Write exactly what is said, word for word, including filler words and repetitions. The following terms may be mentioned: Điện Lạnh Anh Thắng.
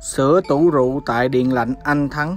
Sữa tủ rượu tại Điện Lạnh Anh Thắng.